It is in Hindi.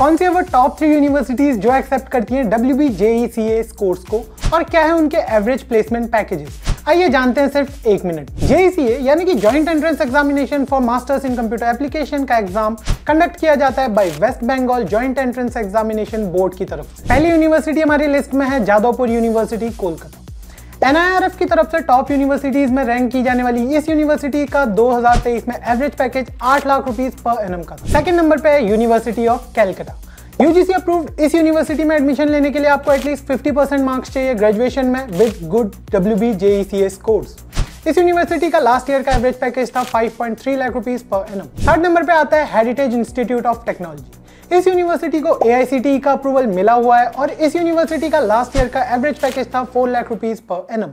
कौन सी है वो टॉप 3 यूनिवर्सिटीज जो एक्सेप्ट करती हैं WBJECA कोर्स को और क्या है उनके एवरेज प्लेसमेंट पैकेजेस। आइए जानते हैं सिर्फ एक मिनट। JECA यानी कि joint entrance examination for masters in computer application का एग्जाम कंडक्ट किया जाता है by waste Bengal joint entrance examination board की तरफ से। पहली यूनिवर्सिटी हमारी लिस्ट में है जादवपुर यूनिवर्सिटी कोलकाता। NIRF की तरफ से टॉप यूनिवर्सिटीज में रैंक की जाने वाली इस यूनिवर्सिटी का 2023 में average package 8 lakh rupees per annum का था। सेकंड नंबर पे है university of Calcutta. UGC approved इस यूनिवर्सिटी में एडमिशन लेने के लिए आपको एटलीस्ट 50% मार्क्स चाहिए ग्रेजुएशन में विद गुड WBJECA स्कोर्स। इस यूनिवर्सिटी का लास्ट ईयर का एवरेज पैकेज था 5.3 lakh rupees per annum. Third number पे आता है हेरिटेज इंस्टीट्यूट ऑफ टेक्नोलॉजी। इस यूनिवर्सिटी को AICTE का अप्रूवल मिला हुआ है और इस यूनिवर्सिटी का लास्ट ईयर का एवरेज पैकेज था 4 लाख रुपीस पर एनम।